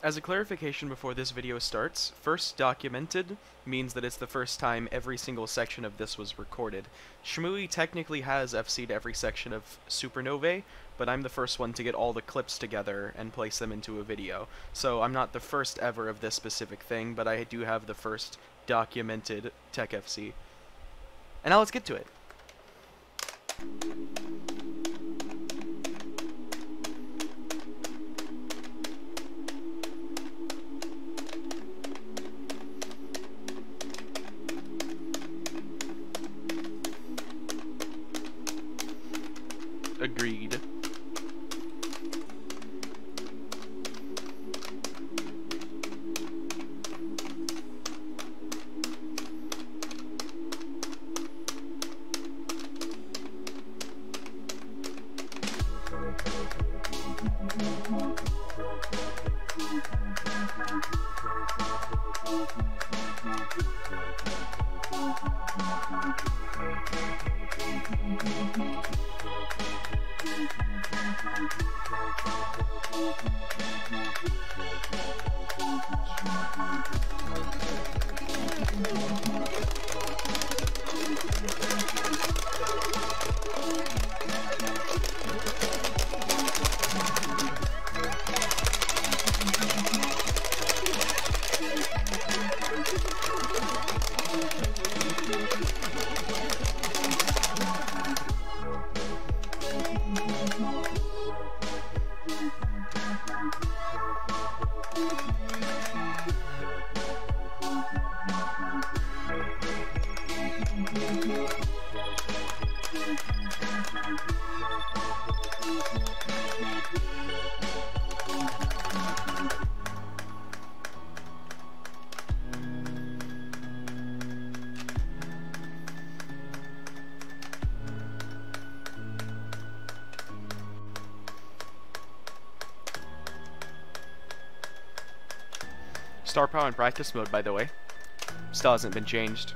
As a clarification before this video starts, first documented means that it's the first time every single section of this was recorded. Schmooey technically has FC'd every section of Supernovae, but I'm the first one to get all the clips together and place them into a video. So I'm not the first ever of this specific thing, but I do have the first documented Tech FC. And now let's get to it. Agreed. Star power in practice mode, by the way. Still hasn't been changed.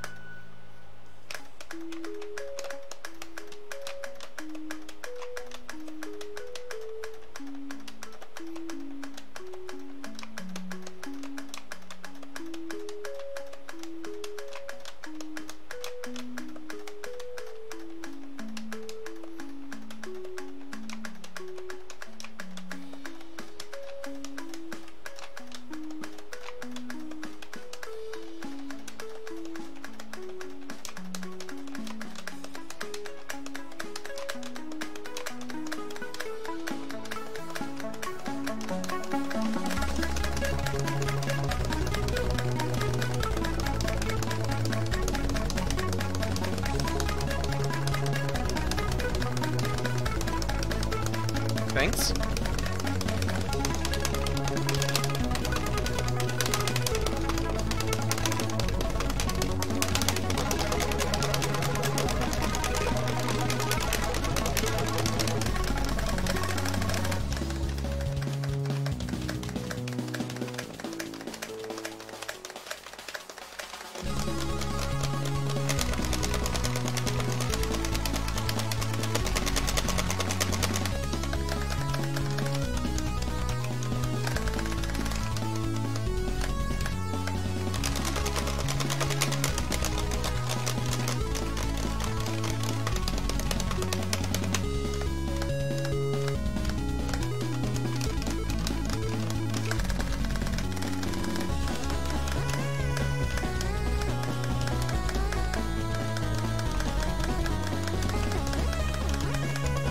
Thanks.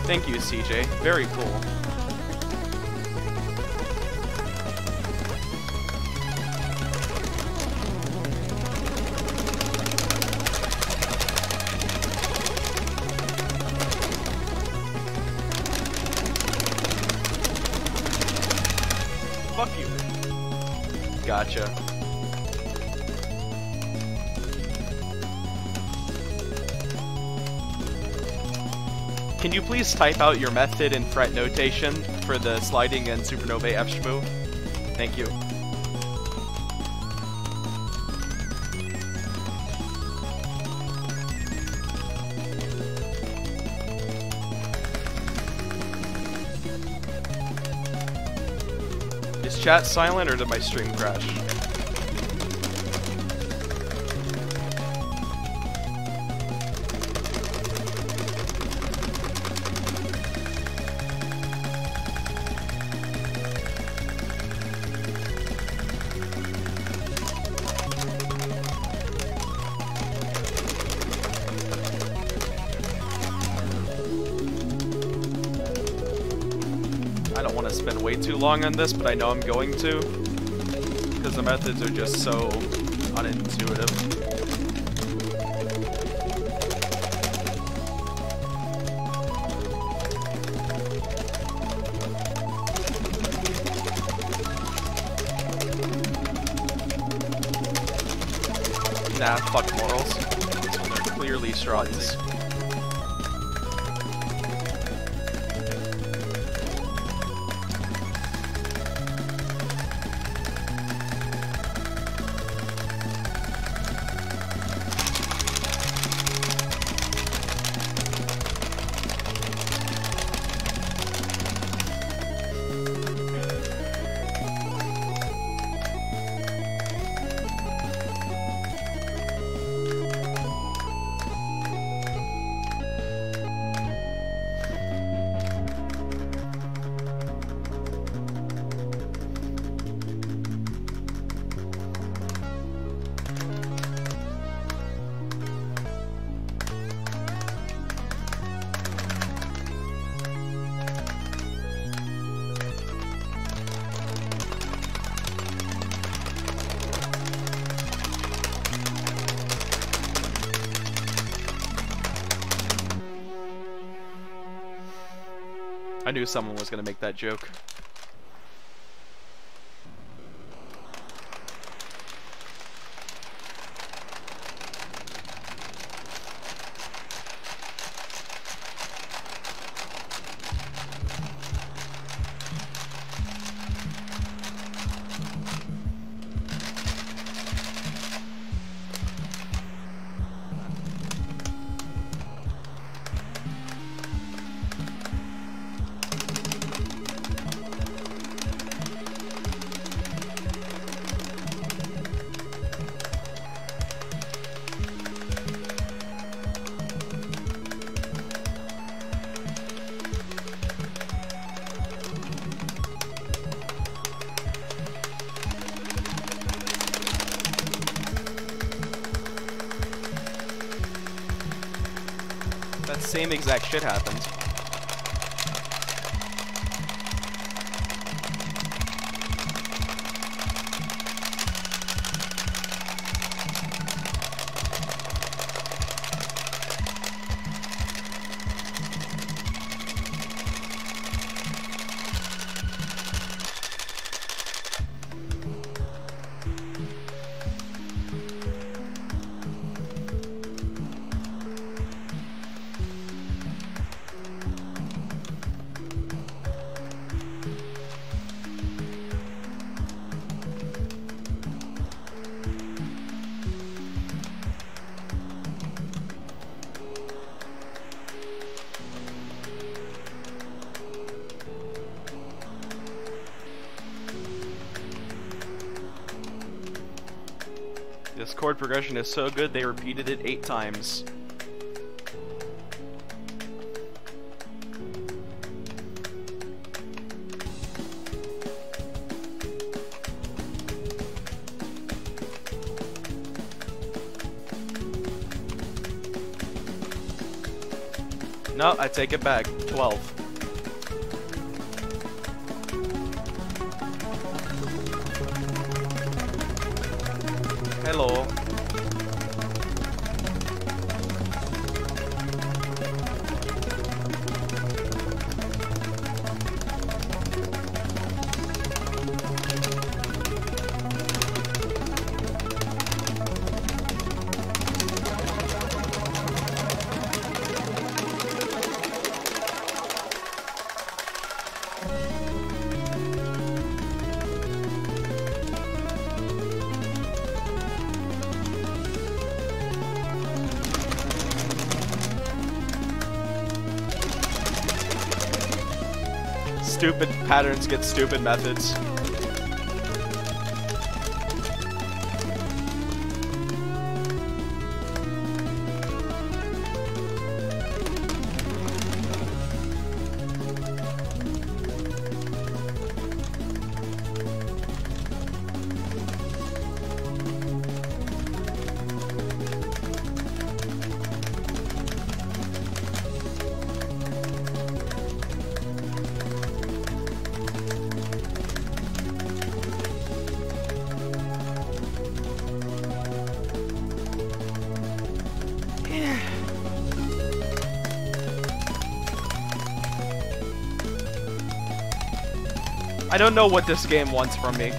Thank you, CJ. Very cool. Fuck you. Gotcha. Can you please type out your method in fret notation for the sliding and Supernovae F schmoo? Thank you. This chat silent or did my stream crash? Long on this, but I know I'm going to because the methods are just so unintuitive. Nah, fuck morals. They're clearly straws. I knew someone was gonna make that joke. Same exact shit happens. This chord progression is so good, they repeated it 8 times. No, I take it back. 12. Hello. Stupid patterns get stupid methods. I don't know what this game wants from me.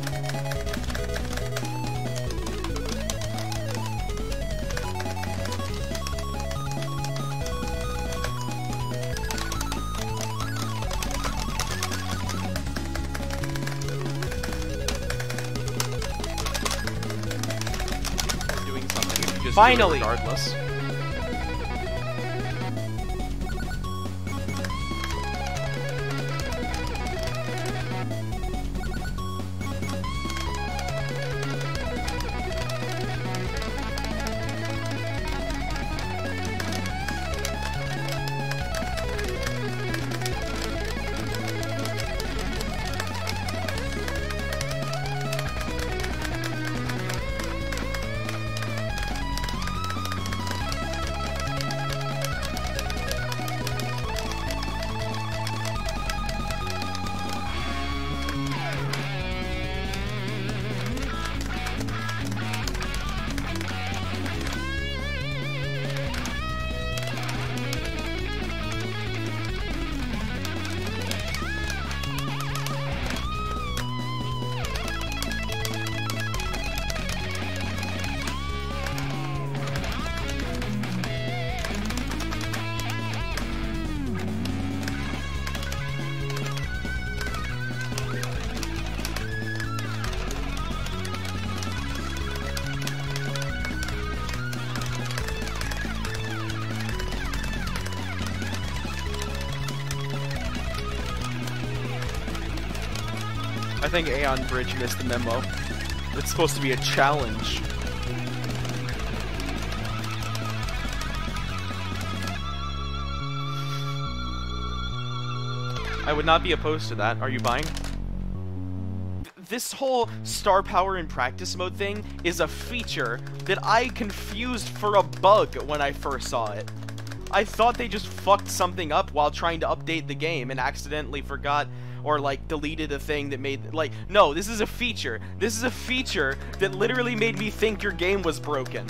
Finally! Regardless. I think Aeon Bridge missed the memo. It's supposed to be a challenge. I would not be opposed to that. Are you buying? This whole star power in practice mode thing is a feature that I confused for a bug when I first saw it. I thought they just fucked something up while trying to update the game and accidentally forgot or like deleted a thing that made, like, no, this is a feature. This is a feature that literally made me think your game was broken.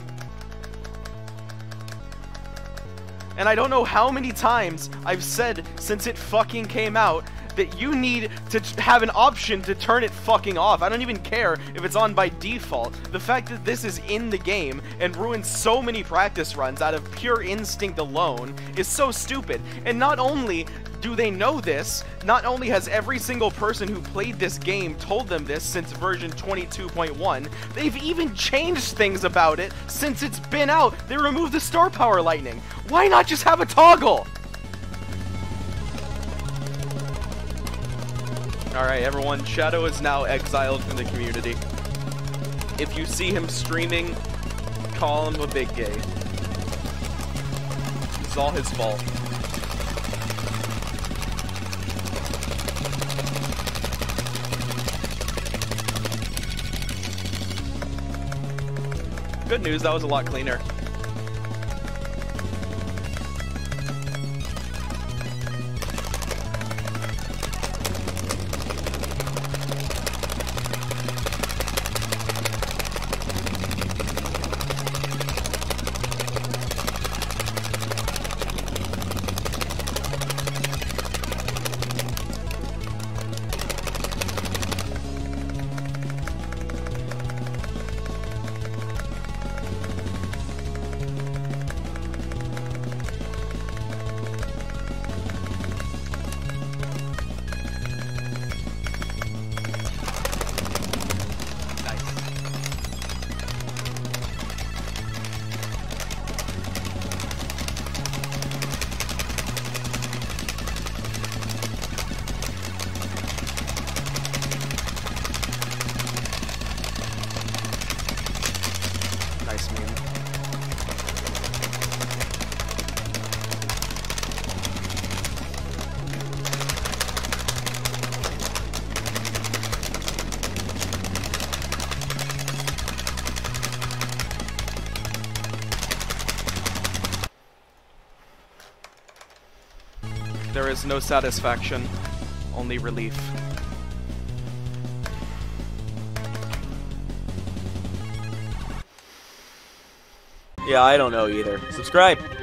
And I don't know how many times I've said since it fucking came out that you need to have an option to turn it fucking off. I don't even care if it's on by default. The fact that this is in the game and ruins so many practice runs out of pure instinct alone is so stupid. And not only do they know this, not only has every single person who played this game told them this since version 22.1, they've even changed things about it since it's been out. They removed the star power lightning. Why not just have a toggle? Alright everyone, Shadow is now exiled from the community. If you see him streaming, call him a big gay. It's all his fault. Good news, that was a lot cleaner. There is no satisfaction, only relief. Yeah, I don't know either. Subscribe!